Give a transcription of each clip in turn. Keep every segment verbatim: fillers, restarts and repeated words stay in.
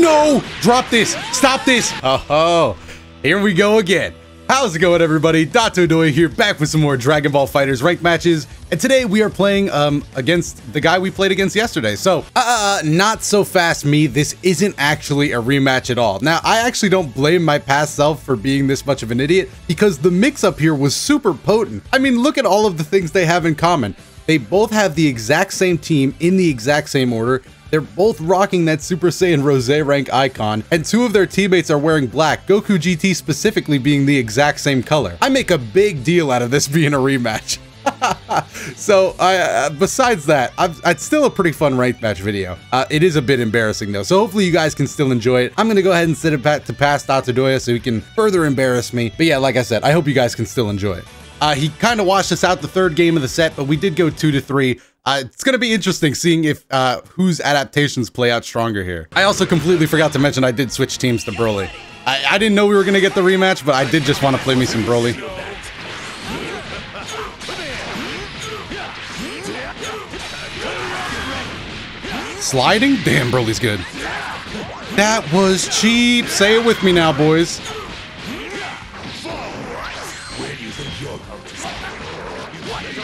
No! Drop this! Stop this! Oh, oh, here we go again. How's it going, everybody? Dato Doi here, back with some more Dragon Ball FighterZ ranked matches. And today we are playing um, against the guy we played against yesterday. So, uh, not so fast me. This isn't actually a rematch at all. Now, I actually don't blame my past self for being this much of an idiot, because the mix up here was super potent. I mean, look at all of the things they have in common. They both have the exact same team in the exact same order. They're both rocking that Super Saiyan Rose rank icon, and two of their teammates are wearing black, Goku G T specifically being the exact same color. I make a big deal out of this being a rematch. So, uh, besides that, I've, it's still a pretty fun ranked match video. Uh, it is a bit embarrassing, though, so hopefully you guys can still enjoy it. I'm going to go ahead and send it back to past Dato Doi so he can further embarrass me. But yeah, like I said, I hope you guys can still enjoy it. Uh, he kind of washed us out the third game of the set, but we did go two to three. Uh, it's going to be interesting seeing if uh, whose adaptations play out stronger here. I also completely forgot to mention I did switch teams to Broly. I, I didn't know we were going to get the rematch, but I did just want to play me some Broly. Sliding? Damn, Broly's good. That was cheap. Say it with me now, boys.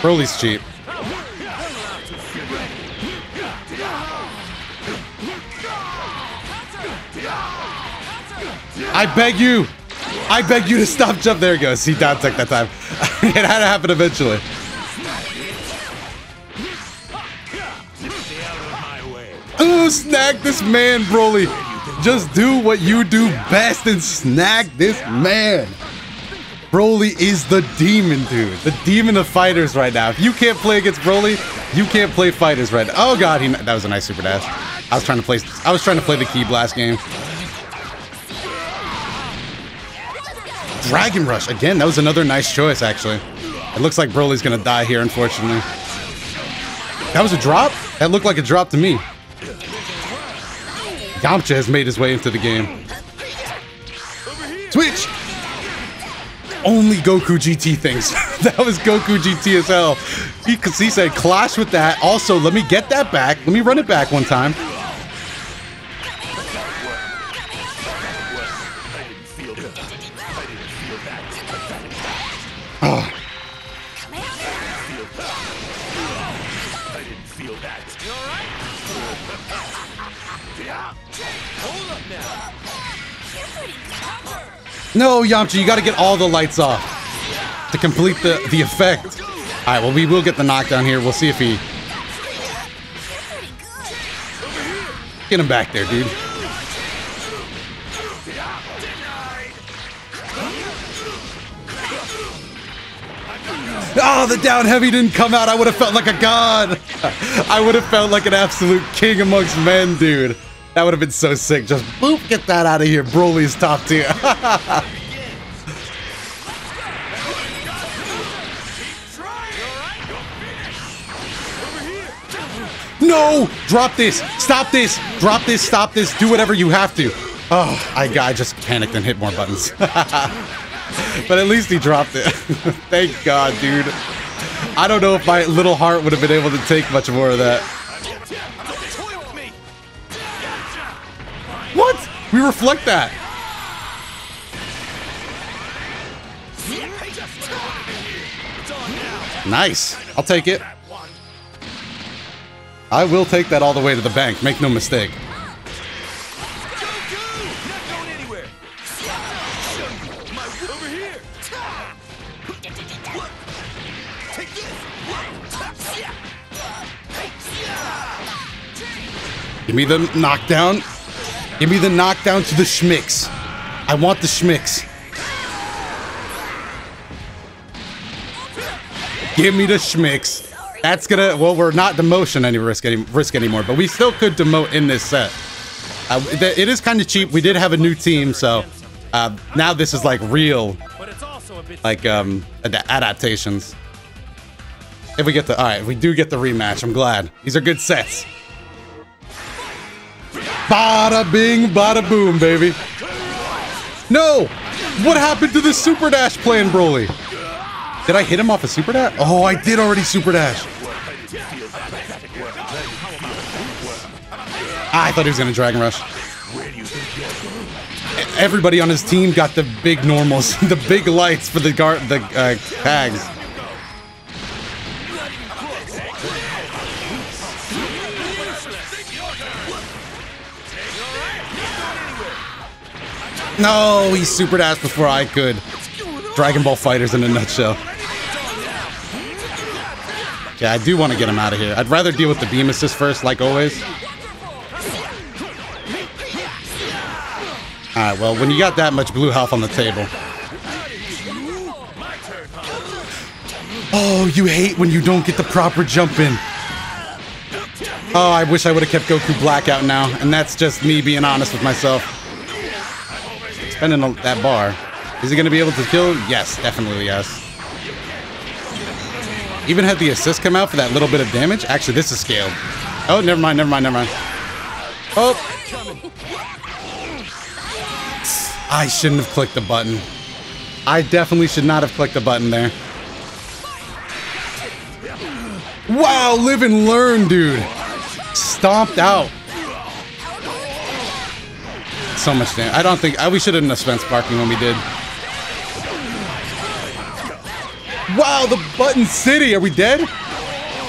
Broly's cheap. I beg you, I beg you to stop jump. There it goes. See, down tech that time. It had to happen eventually. Ooh, snag this man, Broly. Just do what you do best and snag this man. Broly is the demon, dude. The demon of fighters right now. If you can't play against Broly, you can't play fighters right now. Oh God, he, that was a nice super dash. I was trying to play. I was trying to play the Key Blast game. Dragon Rush again. That was another nice choice, actually. It looks like Broly's gonna die here, unfortunately. That was a drop? That looked like a drop to me. Yamcha has made his way into the game. Switch! Only Goku G T thinks. That was Goku G T as hell. He, he said, clash with that. Also, let me get that back. Let me run it back one time. No, Yamcha, you got to get all the lights off to complete the, the effect. All right, well, we will get the knockdown here. We'll see if he... Get him back there, dude. Oh, the down heavy didn't come out. I would have felt like a god. I would have felt like an absolute king amongst men, dude. That would have been so sick. Just boop, get that out of here. Broly's top tier. No! Drop this! Stop this! Drop this! Stop this! Do whatever you have to. Oh, I, I just panicked and hit more buttons. But at least he dropped it. Thank God, dude. I don't know if my little heart would have been able to take much more of that. What? We reflect that. Nice. I'll take it. I will take that all the way to the bank. Make no mistake. Give me the knockdown. Give me the knockdown to the schmicks. I want the schmicks. Give me the schmicks. That's gonna, well, we're not demotion any risk, any risk anymore, but we still could demote in this set. Uh, it is kind of cheap. We did have a new team, so uh, now this is like real, like um, adaptations. If we get the, all right, we do get the rematch. I'm glad. These are good sets. Bada bing, bada boom, baby. No! What happened to the super dash playing Broly? Did I hit him off a super dash? Oh, I did already super dash. Ah, I thought he was going to Dragon Rush. everybody on his team got the big normals, the big lights for the guard, the uh, tags. No, he super dashed before I could. Dragon Ball FighterZ in a nutshell. Yeah, I do want to get him out of here. I'd rather deal with the beam assist first, like always. Alright, well, when you got that much blue health on the table. Oh, you hate when you don't get the proper jump in. Oh, I wish I would have kept Goku Black out now. And that's just me being honest with myself. Spending that bar. Is he going to be able to kill? Yes, definitely yes. Even had the assist come out for that little bit of damage. Actually, this is scaled. Oh, never mind, never mind, never mind. Oh. I shouldn't have clicked the button. I definitely should not have clicked the button there. Wow, live and learn, dude. Stomped out. So much damage. I don't think... I, we shouldn't have spent sparking when we did. Wow, the button city. Are we dead?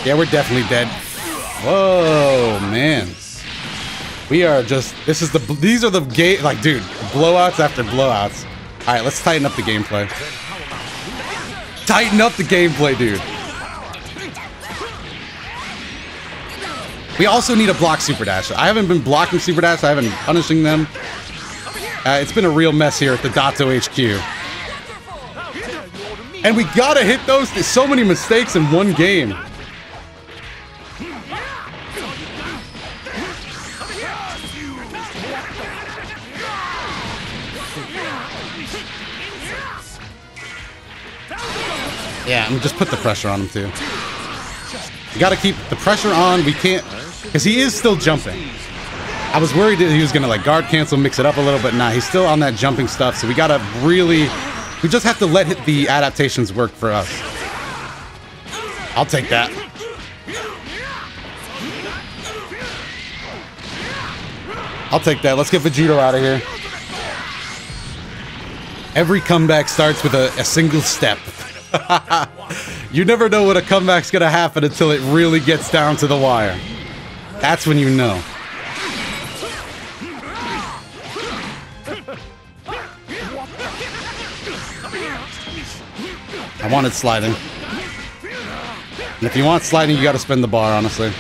Yeah, we're definitely dead. Whoa, man. We are just... This is the... These are the game... Like, dude. Blowouts after blowouts. Alright, let's tighten up the gameplay. Tighten up the gameplay, dude. We also need a block super dash. I haven't been blocking super dash. I haven't been punishing them. Uh, it's been a real mess here at the Dato H Q. And we gotta hit those... There's so many mistakes in one game. Yeah, and just put the pressure on him, too. You gotta keep the pressure on. We can't... Because he is still jumping. I was worried that he was gonna, like, guard cancel, mix it up a little, but nah, he's still on that jumping stuff, so we gotta really... We just have to let hit the adaptations work for us. I'll take that. I'll take that. Let's get Vegito out of here. Every comeback starts with a, a single step. You never know what a comeback's gonna happen until it really gets down to the wire. That's when you know. I wanted sliding. And if you want sliding, you gotta spend the bar, honestly.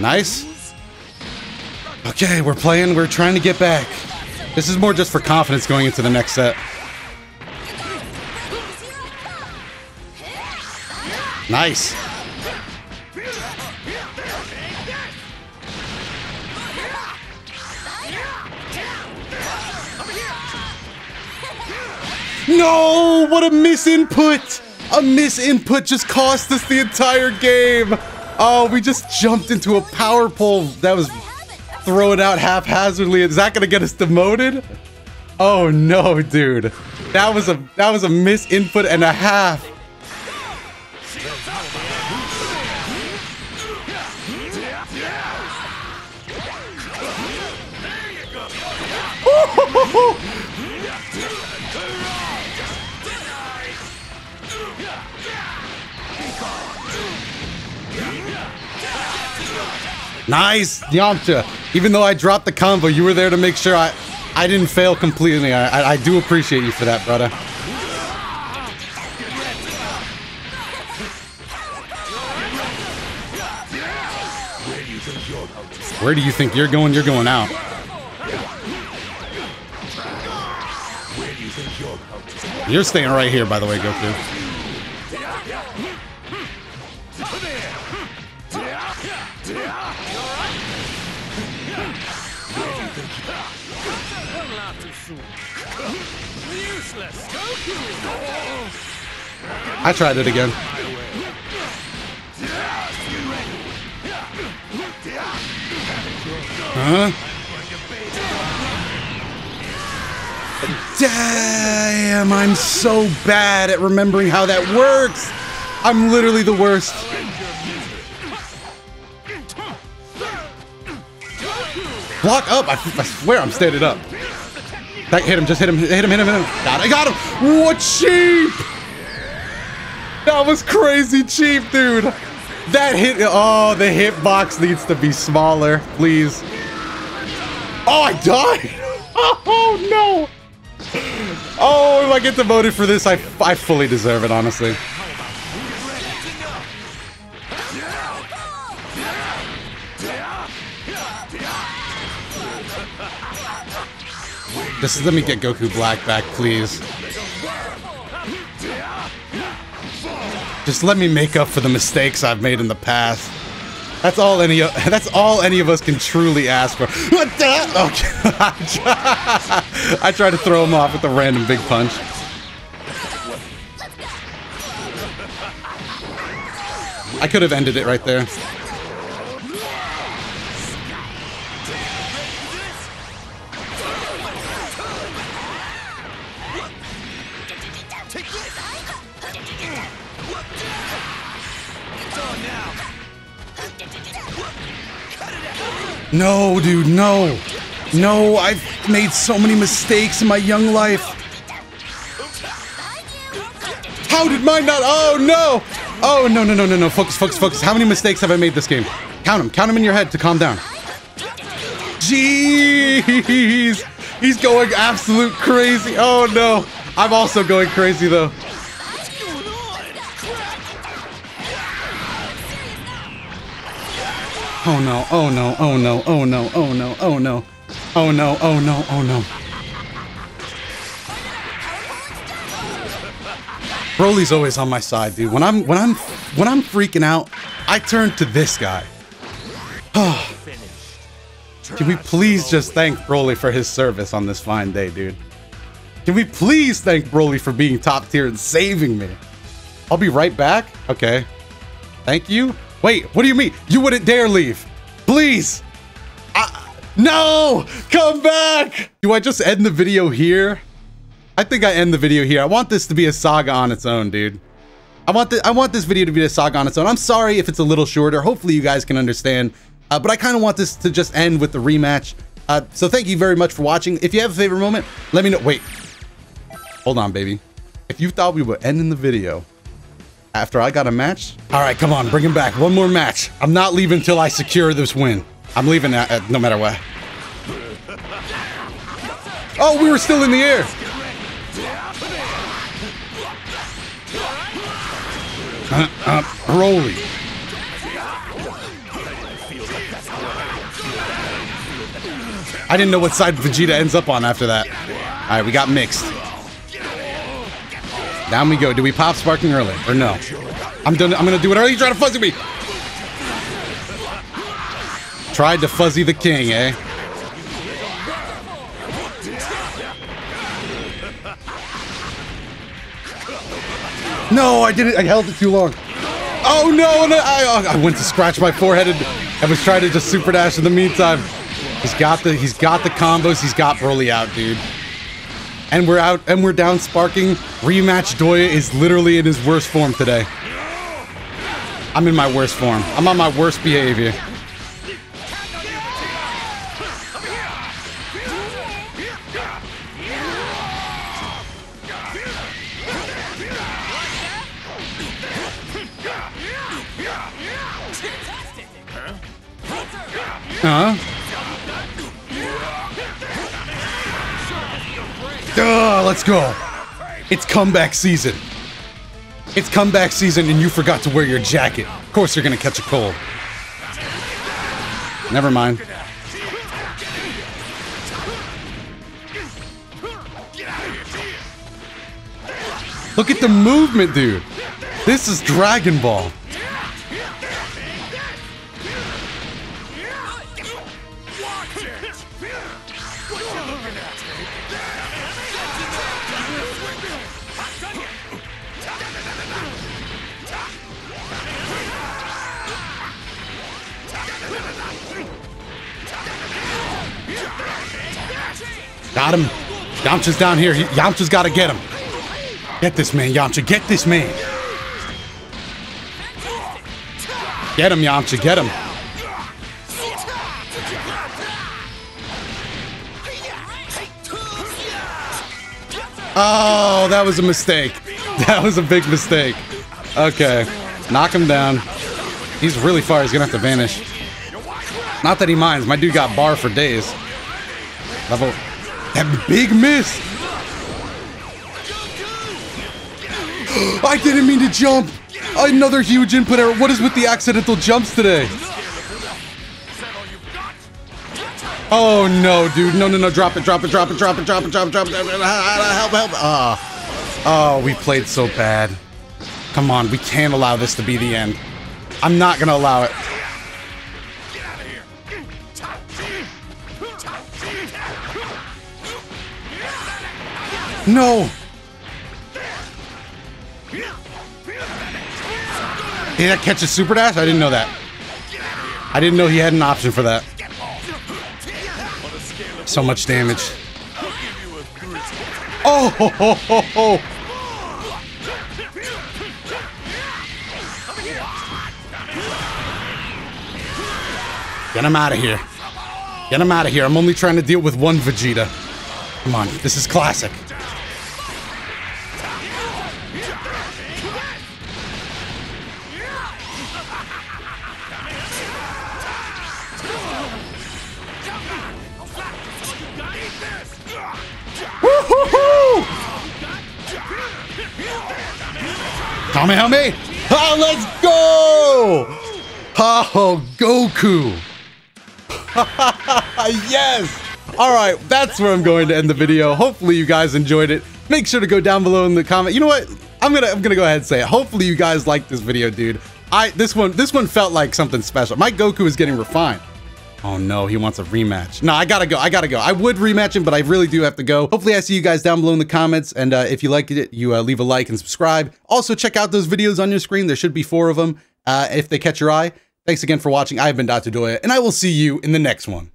Nice. Okay, we're playing. We're trying to get back. This is more just for confidence going into the next set. Nice. No! What a misinput! A misinput just cost us the entire game. Oh, we just jumped into a power pole that was thrown out haphazardly. Is that gonna get us demoted? Oh no, dude. That was a that was a misinput and a half. Nice, Yamcha. Even though I dropped the combo, you were there to make sure I, I didn't fail completely. I, I, I do appreciate you for that, brother. Where do you think you're going? You're going out. You're staying right here, by the way, Goku. I tried it again. Huh? Damn, I'm so bad at remembering how that works. I'm literally the worst. Block up. I, I swear I'm standing up. That, hit him, just hit him, hit him, hit him, hit him. Got it, got him. What cheap? That was crazy cheap, dude. That hit, oh, the hitbox needs to be smaller, please. Oh, I died. Oh, no. Oh, if I get demoted for this, I, I fully deserve it, honestly. Just let me get Goku Black back, please. Just let me make up for the mistakes I've made in the past. That's all any of, that's all any of us can truly ask for. What the? Okay. I tried to throw him off with a random big punch. I could have ended it right there. No, dude, no. No, I've made so many mistakes in my young life. How did mine not? Oh, no. Oh, no, no, no, no, no. Focus, focus, focus. How many mistakes have I made this game? Count them. Count them in your head to calm down. Jeez. He's going absolute crazy. Oh, no. I'm also going crazy, though. Oh no, oh no, oh no, oh no, oh no, oh no, oh no, oh no, oh no. Broly's always on my side, dude. When I'm when I'm when I'm freaking out, I turn to this guy. Can we please just thank Broly for his service on this fine day, dude? Can we please thank Broly for being top tier and saving me? I'll be right back. Okay. Thank you. Wait, what do you mean? You wouldn't dare leave. Please. I, no, come back. Do I just end the video here? I think I end the video here. I want this to be a saga on its own, dude. I want, the, I want this video to be a saga on its own. I'm sorry if it's a little shorter. Hopefully you guys can understand. Uh, but I kind of want this to just end with the rematch. Uh, so thank you very much for watching. If you have a favorite moment, let me know. Wait, hold on, baby. If you thought we were ending the video after I got a match? All right, come on, bring him back. One more match. I'm not leaving until I secure this win. I'm leaving at, at, no matter what. Oh, we were still in the air. Uh, uh, Broly. I didn't know what side Vegeta ends up on after that. All right, we got mixed. Down we go. Do we pop sparking early or no? I'm done. I'm gonna do it early. He's trying to fuzzy me. Tried to fuzzy the king, eh? No, I didn't. I held it too long. Oh no! And I, I, I went to scratch my forehead and I was trying to just super dash in the meantime. He's got the. He's got the combos. He's got Broly out, dude. And we're out, and we're down sparking. Rematch Doya is literally in his worst form today. I'm in my worst form. I'm on my worst behavior. Huh? Duh, let's go. It's comeback season. It's comeback season and you forgot to wear your jacket. Of course you're gonna catch a cold. Never mind. Look at the movement, dude. This is Dragon Ball. Got him. Yamcha's down here. He, Yamcha's got to get him. Get this man, Yamcha. Get this man. Get him, Yamcha. Get him. Oh, that was a mistake. That was a big mistake. Okay. Knock him down. He's really far. He's going to have to vanish. Not that he minds. My dude got bar for days. Level. That big miss. I didn't mean to jump. Another huge input error. What is with the accidental jumps today? Oh, no, dude. No, no, no. Drop it, drop it, drop it, drop it, drop it, drop it, drop it. Help, help. Oh, oh we played so bad. Come on. We can't allow this to be the end. I'm not going to allow it. Get out of here. No. Did that catch a super dash? I didn't know that. I didn't know he had an option for that. So much damage. Oh, ho, ho, ho, ho. Get him out of here. Get him out of here. I'm only trying to deal with one Vegeta. Come on. This is classic. Woo-hoo-hoo! Come help me. Oh, let's go. Oh, Goku. Yes! Alright, that's where I'm going to end the video. Hopefully you guys enjoyed it. Make sure to go down below in the comment. You know what? I'm gonna I'm gonna go ahead and say it. Hopefully you guys liked this video, dude. I this one this one felt like something special. My Goku is getting refined. Oh no, he wants a rematch. No, I gotta go. I gotta go. I would rematch him, but I really do have to go. Hopefully I see you guys down below in the comments. And uh, if you liked it, you uh, leave a like and subscribe. Also check out those videos on your screen. There should be four of them uh, if they catch your eye. Thanks again for watching. I've been Doctor Doya, and I will see you in the next one.